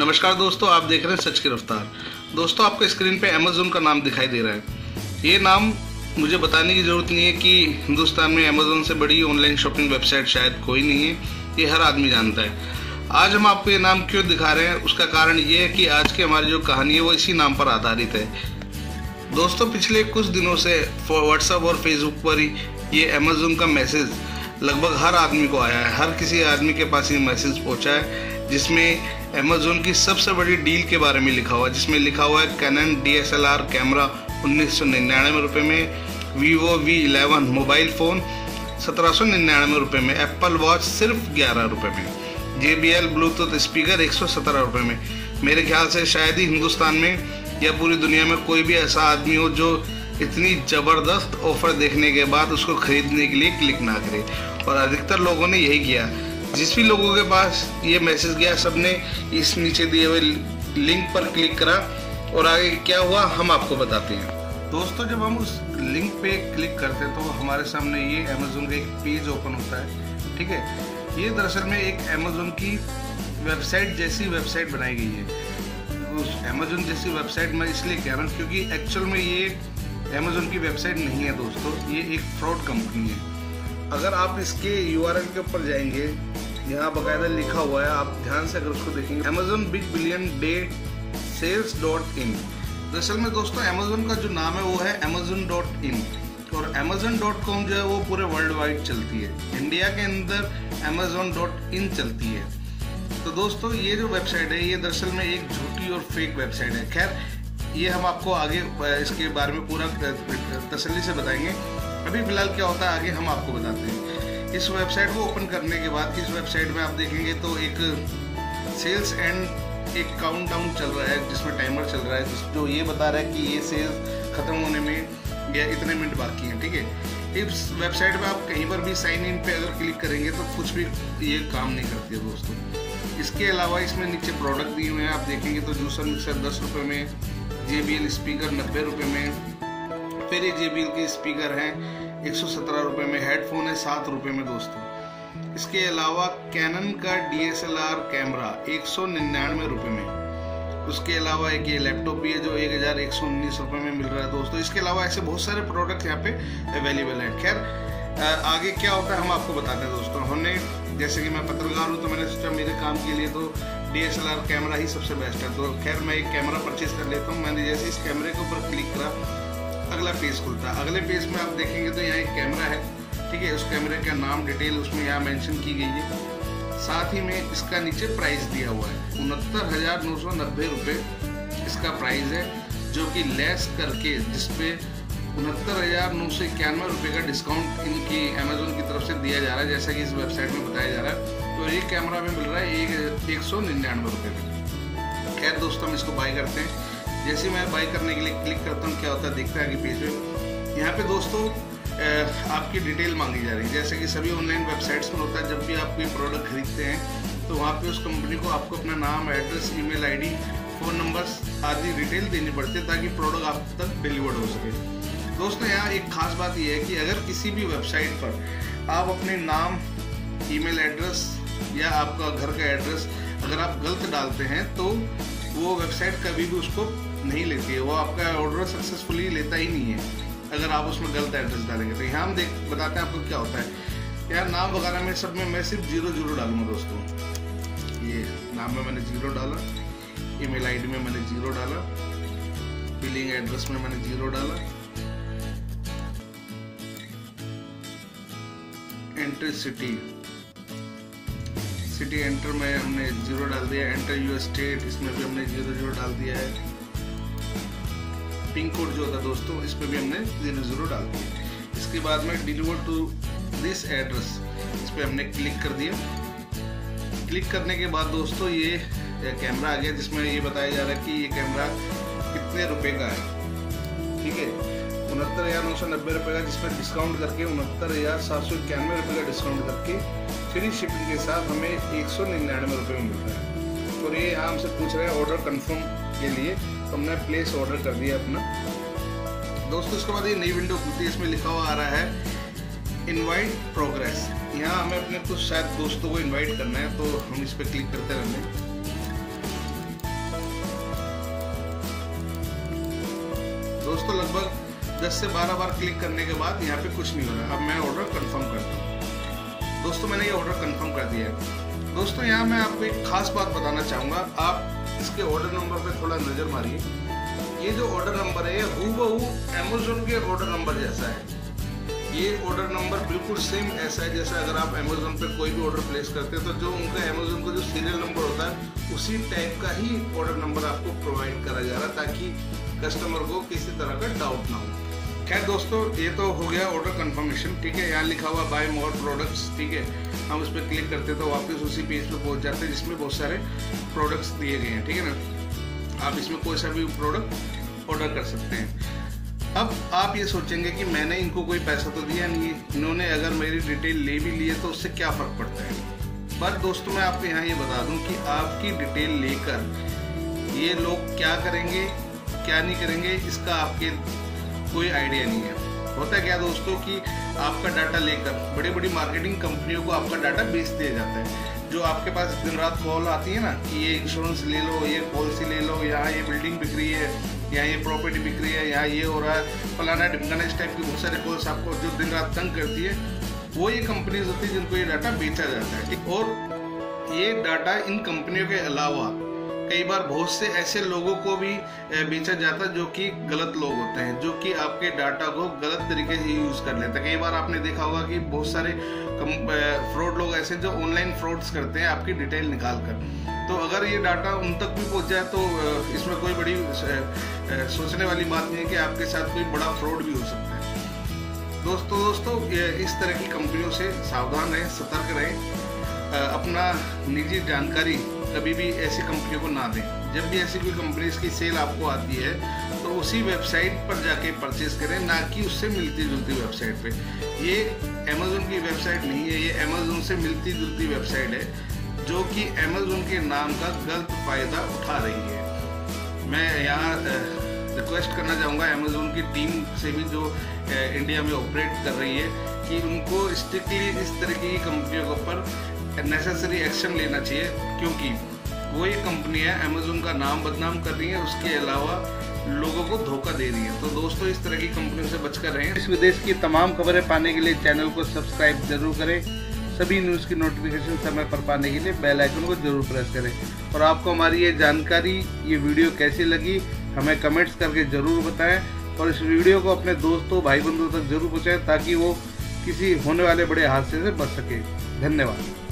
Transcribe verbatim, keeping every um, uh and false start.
नमस्कार दोस्तों, आप देख रहे हैं सच की रफ्तार। दोस्तों, आपको स्क्रीन पे अमेज़न का नाम दिखाई दे रहा है। ये नाम मुझे बताने की ज़रूरत नहीं है कि हिंदुस्तान में अमेज़न से बड़ी ऑनलाइन शॉपिंग वेबसाइट शायद कोई नहीं है। ये हर आदमी जानता है। आज हम आपको ये नाम क्यों दिखा रहे हैं, उसका कारण ये है कि आज की हमारी जो कहानी है वो इसी नाम पर आधारित है। दोस्तों, पिछले कुछ दिनों से व्हाट्सएप और फेसबुक पर ही ये अमेज़न का मैसेज लगभग हर आदमी को आया है। हर किसी आदमी के पास ये मैसेज पहुंचा है, जिसमें अमेज़न की सबसे बड़ी डील के बारे में लिखा हुआ है, जिसमें लिखा हुआ है Canon D S L R camera उन्नीस सौ निन्यानवे रुपये में, Vivo V eleven mobile phone सत्रह सौ निन्यानवे रुपये में, एप्पल वॉच सिर्फ ग्यारह रुपये में, J B L Bluetooth speaker एक सौ सत्रह रुपये में। मेरे ख्याल से शायद ही हिंदुस्तान में या पूरी दुनिया में कोई भी ऐसा आदमी हो जो इतनी ज़बरदस्त ऑफ़र देखने के बाद उसको ख़रीदने के लिए क्लिक ना करे, और अधिकतर लोगों ने यही किया। जिस भी लोगों के पास ये मैसेज गया, सब ने इस नीचे दिए हुए लिंक पर क्लिक करा, और आगे क्या हुआ हम आपको बताते हैं। दोस्तों, जब हम उस लिंक पे क्लिक करते हैं तो हमारे सामने ये अमेज़न का एक पेज ओपन होता है। ठीक है, ये दरअसल में एक अमेज़न की वेबसाइट जैसी वेबसाइट बनाई गई है। उस अमेज़न जैसी वेबसाइट मैं इसलिए कह रहा हूँ क्योंकि एक्चुअल में ये अमेज़न की वेबसाइट नहीं है। दोस्तों, ये एक फ्रॉड कंपनी है। अगर आप इसके यू आर एल के ऊपर जाएंगे, यहाँ बकायदा लिखा हुआ है, आप ध्यान से अगर उसको देखेंगे, Amazon big billion day sales dot in. दरअसल में दोस्तों, अमेज़न का जो नाम है वो है अमेज़न डॉट इन, और अमेज़न डॉट कॉम जो है वो पूरे वर्ल्ड वाइड चलती है। इंडिया के अंदर अमेज़न डॉट इन चलती है। तो दोस्तों, ये जो वेबसाइट है ये दरअसल में एक झूठी और फेक वेबसाइट है। खैर, ये हम आपको आगे इसके बारे में पूरा तसल्ली से बताएंगे। अभी फिलहाल क्या होता है आगे हम आपको बताते हैं। इस वेबसाइट को ओपन करने के बाद इस वेबसाइट में आप देखेंगे तो एक सेल्स एंड एक काउंटडाउन चल रहा है, जिसमें टाइमर चल रहा है जो ये बता रहा है कि ये सेल्स ख़त्म होने में या इतने मिनट बाकी हैं। ठीक है, इस वेबसाइट में आप कहीं पर भी साइन इन पे अगर क्लिक करेंगे तो कुछ भी ये काम नहीं करती है। दोस्तों, इसके अलावा इसमें नीचे प्रोडक्ट दिए हुए हैं, आप देखेंगे तो जूसर मिक्सर दस रुपये में, जे बी एल स्पीकर नब्बे रुपये में, फिर ये जे बी एल के स्पीकर हैं एक सौ सत्रह रुपये में, हेडफोन है सात रुपये में। दोस्तों, इसके अलावा कैनन का D S L R camera एक सौ निन्यानवे रुपये में, उसके अलावा एक ये लैपटॉप भी है जो एक हज़ार एक सौ उन्नीस रुपये में मिल रहा है। दोस्तों, इसके अलावा ऐसे बहुत सारे प्रोडक्ट यहाँ पे अवेलेबल हैं। खैर, आगे क्या होता है हम आपको बताते हैं। दोस्तों, हमने जैसे कि मैं पत्रकार हूँ तो मैंने सोचा मेरे काम के लिए तो D S L R camera ही सबसे बेस्ट है। तो खैर, मैं एक कैमरा परचेज कर लेता हूँ। मैंने जैसे इस कैमरे के ऊपर क्लिक करा, अगला पेज खुलता है। अगले पेज में आप देखेंगे तो यहाँ एक कैमरा है। ठीक है, उस कैमरे का नाम डिटेल उसमें यहाँ मेंशन की गई है, साथ ही में इसका नीचे प्राइस दिया हुआ है। उनहत्तर हज़ार नौ सौ नब्बे रुपये इसका प्राइस है, जो कि लेस करके जिसपे उनहत्तर हज़ार नौ सौ इक्यानवे रुपये का डिस्काउंट इनकी अमेज़न की तरफ से दिया जा रहा है, जैसा कि इस वेबसाइट में बताया जा रहा है। तो ये कैमरा में मिल रहा है एक एक सौ निन्यानवे रुपये में। खैर दोस्तों, हम इसको बाई करते हैं। जैसे मैं बाई करने के लिए क्लिक करता हूँ, क्या होता है देखते हैं आगे पेज पर। यहाँ पे दोस्तों आपकी डिटेल मांगी जा रही है, जैसे कि सभी ऑनलाइन वेबसाइट्स में होता है। जब भी आप कोई प्रोडक्ट खरीदते हैं तो वहाँ पर उस कंपनी को आपको अपना नाम, address, email ID, phone numbers आदि डिटेल देनी पड़ती है ताकि प्रोडक्ट आप तक डिलीवर्ड हो सके। दोस्तों, यहाँ एक ख़ास बात यह है कि अगर किसी भी वेबसाइट पर आप अपने नाम, ईमेल एड्रेस या आपका घर का एड्रेस अगर आप गलत डालते हैं तो वो वेबसाइट कभी भी उसको नहीं लेती है। वो आपका ऑर्डर सक्सेसफुली लेता ही नहीं है अगर आप उसमें गलत एड्रेस डालेंगे। तो यहाँ हम देख बताते हैं आपको क्या होता है। यहाँ नाम वगैरह में सब में मैं सिर्फ जीरो जीरो डालूँगा। दोस्तों, ये नाम में मैंने जीरो डाला, ईमेल आईडी में मैंने जीरो डाला, बिलिंग एड्रेस में मैंने जीरो डाला, एंटर सिटी सिटी एंटर में हमने जीरो डाल दिया, एंटर यूर स्टेट इसमें भी हमने जीरो जीरो डाल दिया है, पिन कोड जो होता है दोस्तों इस पर भी हमने जीरो जीरो डाल दिया। इसके बाद में डिलीवर टू दिस एड्रेस इस पर हमने क्लिक कर दिया। क्लिक करने के बाद दोस्तों ये कैमरा आ गया, जिसमें ये बताया जा रहा है कि ये कैमरा कितने रुपए का है। ठीक है, उनहत्तर हज़ार नौ सौ नब्बे रुपये का, जिस पर डिस्काउंट करके उनहत्तर हज़ार सात सौ इक्यानवे रुपये का डिस्काउंट करके फ्री शिपिंग के साथ हमें एक सौ निन्यानवे रुपये में मिल रहा है। और ये यहाँ हमसे पूछ रहे हैं ऑर्डर कंफर्म के लिए, तो हमने प्लेस ऑर्डर कर दिया अपना। दोस्तों, इसके बाद ये नई विंडो खुलती है, इसमें लिखा हुआ आ रहा है इन्वाइट प्रोग्रेस। यहाँ हमें अपने कुछ शायद दोस्तों को इन्वाइट करना है, तो हम इस पर क्लिक करते रहेंगे। दोस्तों लगभग दस से बारह बार क्लिक करने के बाद यहाँ पे कुछ नहीं हो रहा। अब मैं ऑर्डर कंफर्म करता हूँ। दोस्तों मैंने ये ऑर्डर कंफर्म कर दिया है। दोस्तों यहाँ मैं आपको एक खास बात बताना चाहूँगा, आप इसके ऑर्डर नंबर पर थोड़ा नज़र मारिए। ये जो ऑर्डर नंबर है हूबहू अमेज़न के ऑर्डर नंबर जैसा है। ये ऑर्डर नंबर बिल्कुल सेम ऐसा है जैसा अगर आप अमेज़न पे कोई भी ऑर्डर प्लेस करते हैं तो जो उनका अमेज़न का जो सीरियल नंबर होता है उसी टाइप का ही ऑर्डर नंबर आपको प्रोवाइड करा जा रहा है ताकि कस्टमर को किसी तरह का डाउट ना हो। खैर दोस्तों ये तो हो गया ऑर्डर कंफर्मेशन, ठीक है। यहाँ लिखा हुआ बाय मोर प्रोडक्ट्स, ठीक है। हम उस पर क्लिक करते तो वापस उसी पेज पर पहुँच जाते हैं जिसमें बहुत सारे प्रोडक्ट्स दिए गए हैं, ठीक है ना। आप इसमें कोई सा भी प्रोडक्ट ऑर्डर कर सकते हैं। अब आप ये सोचेंगे कि मैंने इनको कोई पैसा तो दिया नहीं, इन्होंने अगर मेरी डिटेल ले भी लिए तो उससे क्या फ़र्क पड़ता है। पर दोस्तों मैं आपको यहाँ ये बता दूँ कि आपकी डिटेल लेकर ये लोग क्या करेंगे क्या नहीं करेंगे इसका आपके कोई आइडिया नहीं है। होता क्या दोस्तों कि आपका डाटा लेकर बड़ी बड़ी मार्केटिंग कंपनियों को आपका डाटा बेच दिया जाता है। जो आपके पास दिन रात कॉल आती है ना कि ये इंश्योरेंस ले लो, ये पॉलिसी ले लो, यहाँ ये बिल्डिंग बिक रही है, यहाँ ये प्रॉपर्टी बिक रही है, यहाँ ये हो रहा है, फलाना ढिमकाना, इस टाइप की बहुत सारे कॉल्स आपको जो दिन रात तंग करती है वो ये कंपनीज होती है जिनको ये डाटा बेचा जाता है, ठीक। और ये डाटा इन कंपनियों के अलावा कई बार बहुत से ऐसे लोगों को भी बेचा जाता है जो कि गलत लोग होते हैं, जो कि आपके डाटा को गलत तरीके से यूज़ कर लेते हैं। कई बार आपने देखा होगा कि बहुत सारे फ्रॉड लोग ऐसे जो ऑनलाइन फ्रॉड्स करते हैं आपकी डिटेल निकाल कर। तो अगर ये डाटा उन तक भी पहुंच जाए तो इसमें कोई बड़ी सोचने वाली बात नहीं है कि आपके साथ कोई बड़ा फ्रॉड भी हो सकता है। दोस्तों दोस्तों इस तरह की कंपनियों से सावधान रहें, सतर्क रहें, अपना निजी जानकारी कभी भी ऐसी कंपनियों को ना दें। जब भी ऐसी कोई कंपनीज की सेल आपको आती है तो उसी वेबसाइट पर जाके परचेज़ करें, ना कि उससे मिलती जुलती वेबसाइट पर। ये अमेज़न की वेबसाइट नहीं है, ये अमेज़न से मिलती जुलती वेबसाइट है जो कि अमेज़न के नाम का गलत फ़ायदा उठा रही है। मैं यहाँ रिक्वेस्ट करना चाहूँगा अमेज़न की टीम से भी जो इंडिया में ऑपरेट कर रही है कि उनको स्ट्रिक्टली इस तरह की कंपनियों के ऊपर नेसेसरी एक्शन लेना चाहिए, क्योंकि वो ये कंपनी है अमेज़न का नाम बदनाम कर रही है, उसके अलावा लोगों को धोखा दे रही है। तो दोस्तों इस तरह की कंपनियों से बचकर रहें। इस विदेश की तमाम खबरें पाने के लिए चैनल को सब्सक्राइब जरूर करें। सभी न्यूज़ की नोटिफिकेशन समय पर पाने के लिए बेल आइकन को जरूर प्रेस करें। और आपको हमारी ये जानकारी, ये वीडियो कैसी लगी हमें कमेंट्स करके ज़रूर बताएं। और इस वीडियो को अपने दोस्तों भाई बंधुओं तक जरूर पहुंचाएं ताकि वो किसी होने वाले बड़े हादसे से बच सके। धन्यवाद।